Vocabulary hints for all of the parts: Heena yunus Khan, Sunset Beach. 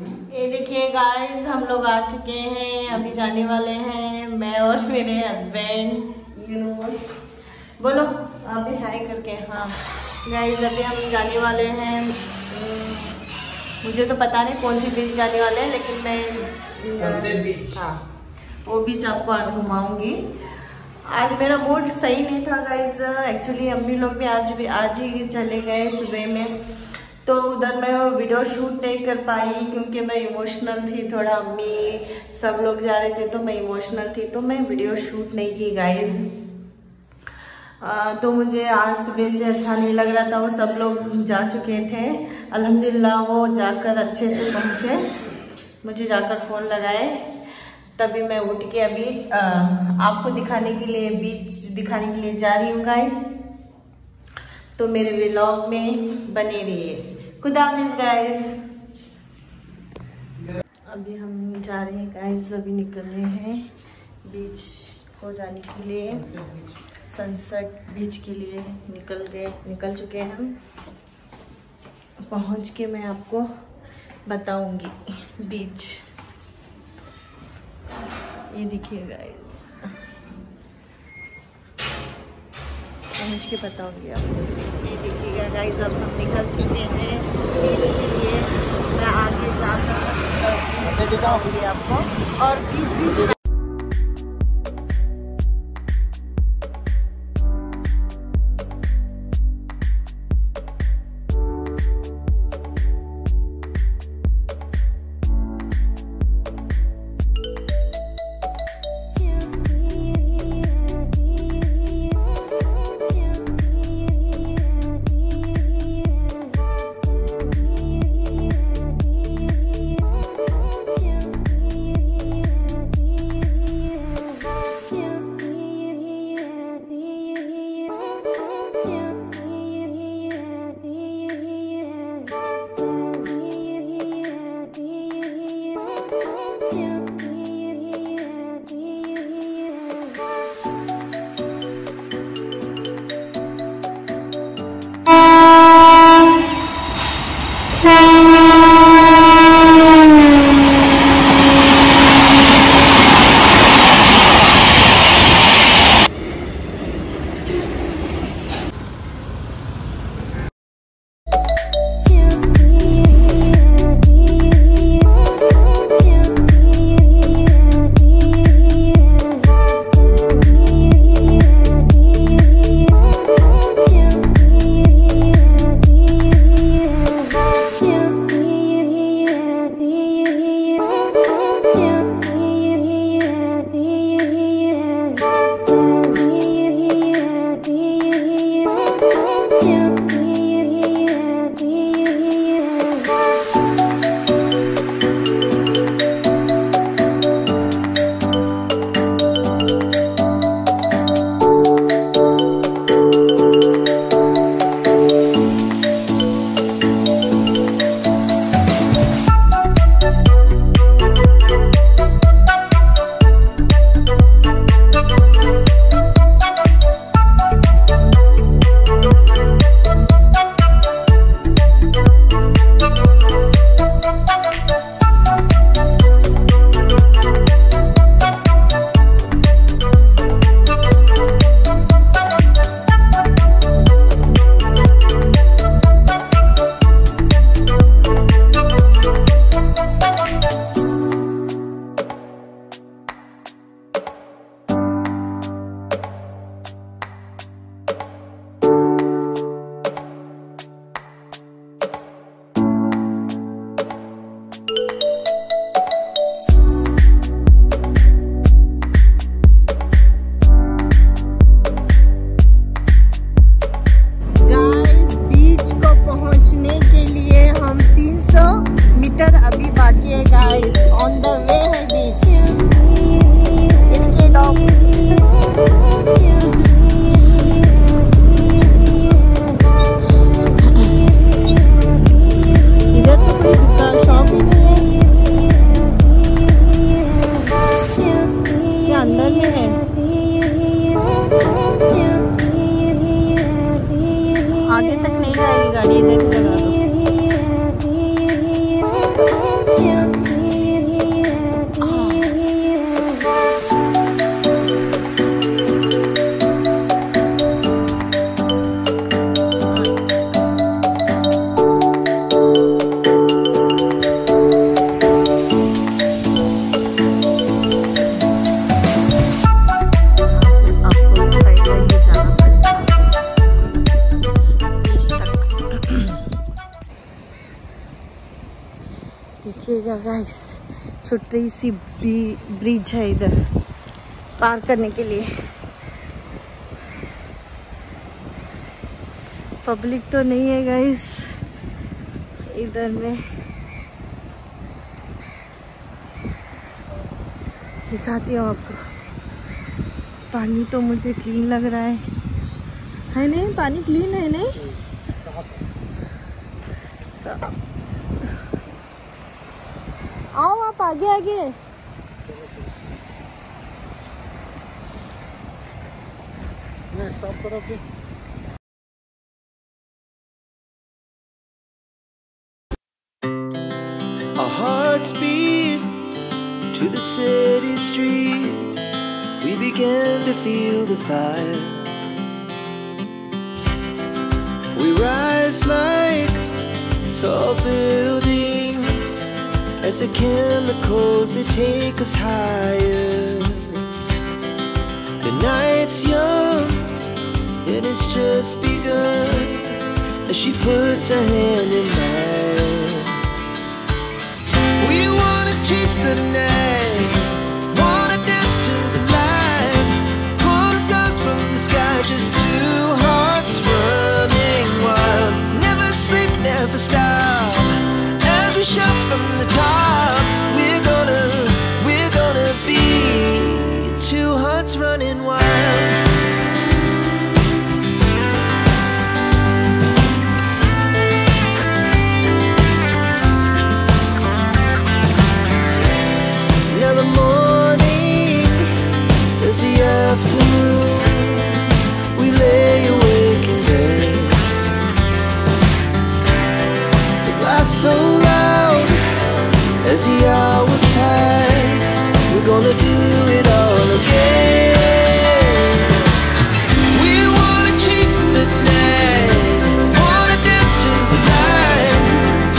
ये देखिए गाइस, हम लोग आ चुके हैं। अभी जाने वाले हैं मैं और मेरे हस्बैंड यूनुस। बोलो अभी हाय करके। हाँ गाइस, अभी हम जाने वाले हैं। मुझे तो पता नहीं कौन सी बीच जाने वाले हैं, लेकिन मैं सनसेट बीच, हाँ वो बीच आपको आज घुमाऊंगी। आज मेरा मूड सही नहीं था गाइस। एक्चुअली अम्मी लोग भी आज ही चले गए सुबह में, तो उधर मैं वीडियो शूट नहीं कर पाई क्योंकि मैं इमोशनल थी थोड़ा। अम्मी सब लोग जा रहे थे तो मैं इमोशनल थी, तो मैं वीडियो शूट नहीं की गाइस। तो मुझे आज सुबह से अच्छा नहीं लग रहा था। वो सब लोग जा चुके थे, अल्हम्दुलिल्लाह वो जाकर अच्छे से पहुँचे। मुझे जाकर फ़ोन लगाए, तभी मैं उठ के अभी आपको दिखाने के लिए बीच दिखाने के लिए जा रही हूँ गाइस। तो मेरे व्लॉग में बने रहिए। खुदा हाफिज़ गाइस। अभी हम जा रहे हैं गाइस, अभी निकल रहे हैं बीच को जाने के लिए। सनसेट बीच के लिए निकल चुके हैं हम। पहुंच के मैं आपको बताऊंगी बीच। ये देखिए गाइस, पहुँच के बताऊँगी आपको। ये देखिएगा गाइस, अब हम निकल चुके हैं बीच के लिए। मैं आगे जाकर दिखाऊँगी आपको। और बीच देखिएगा गाइस, छोटी सी ब्रिज है इधर पार करने के लिए। पब्लिक तो नहीं है गाइस इधर में, दिखाती हूँ आपको। पानी तो मुझे क्लीन लग रहा है नहीं? पानी क्लीन है नहीं? आओ आप आगे आगे। नहीं स्टॉप करो फिर। A heart speed to the city streets. We began to feel the fire. We rise like tall buildings as the chemicals they take us higher. The night's young and it's just begun as she puts her hand in mine. We wanna chase the night, wanna dance to the light, pull stars from the sky, just two hearts running wild. Never sleep, never stop. Shot from the top, we're gonna be two hearts running wild. Now the morning is the afternoon, we lay awake in bed. The glass so as the hours pass, we're gonna do it all again. We wanna chase the night, wanna dance to the light,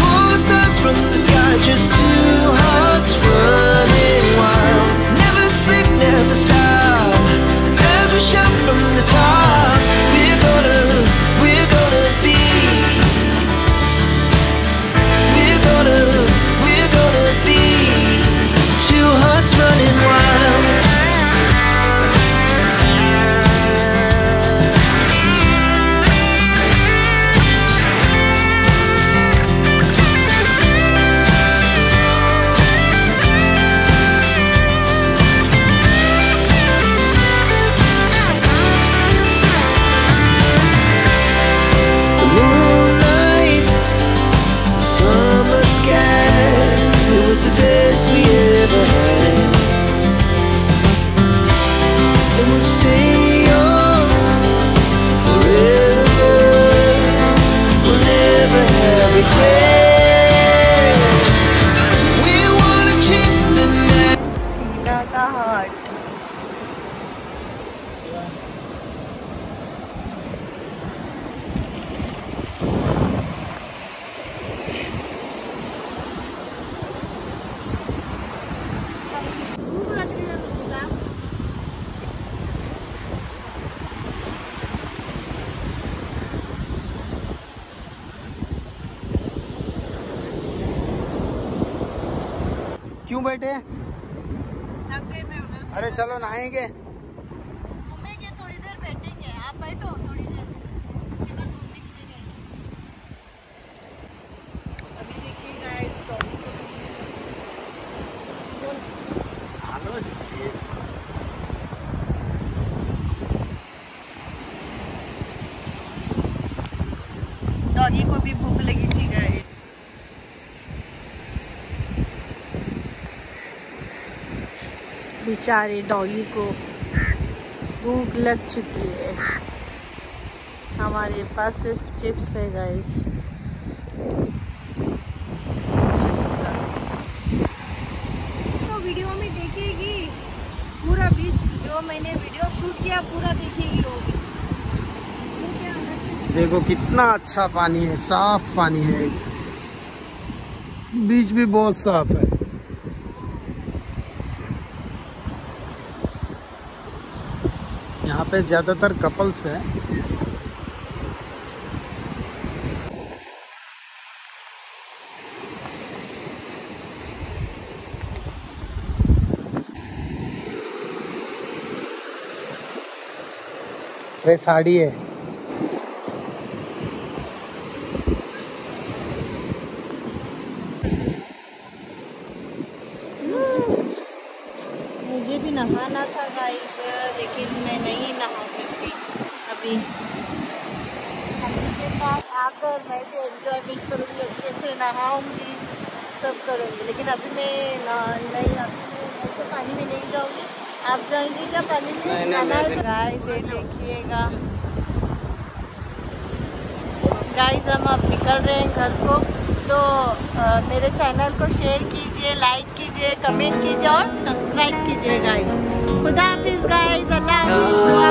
pull the stars from the sky, just two hearts running wild. Never sleep, never stop, as we shout from the top, we're gonna be, it's running wild. The moon lights, the summer sky, it was the best we ever had. Stay on forever, we'll never have regrets. We wanna chase the night. Heena ka heart. क्यों बैठे? थक गए मैं। अरे चलो नहाएंगे। घूमेंगे थोड़ी देर, बैठेंगे। आप बैठो थोड़ी देर, उसके बाद घूमने के लिए जाएंगे। अभी देखिएगा इस टॉपिक को देखिए। डॉगी को भी भूख लगी थी गाइस। बेचारे डॉगी को भूख लग चुकी है। हमारे पास सिर्फ चिप्स है गाइस। तो वीडियो में देखेगी पूरा बीच, जो मैंने वीडियो शूट किया पूरा देखेगी होगी। देखो कितना अच्छा पानी है, साफ पानी है, बीच भी बहुत साफ है। यहाँ पे ज्यादातर कपल्स है। वे साड़ी है। मुझे भी नहाना था गाइस, लेकिन मैं नहीं नहा सकती अभी। के पास आकर मैं भी एंजॉयमेंट करूँगी, अच्छे से नहाऊंगी, सब करूँगी, लेकिन अभी मैं नहीं, अभी पानी में नहीं जाऊँगी। आप जाएंगे क्या पानी में? गाइस ये देखिएगा गाइस, हम अब निकल रहे हैं घर को। तो मेरे चैनल को शेयर कीजिए, लाइक कीजिए, कमेंट कीजिए और सब्सक्राइब कीजिए गाइस। खुदा हाफिज़ गाइस, अल्लाह हाफिज़।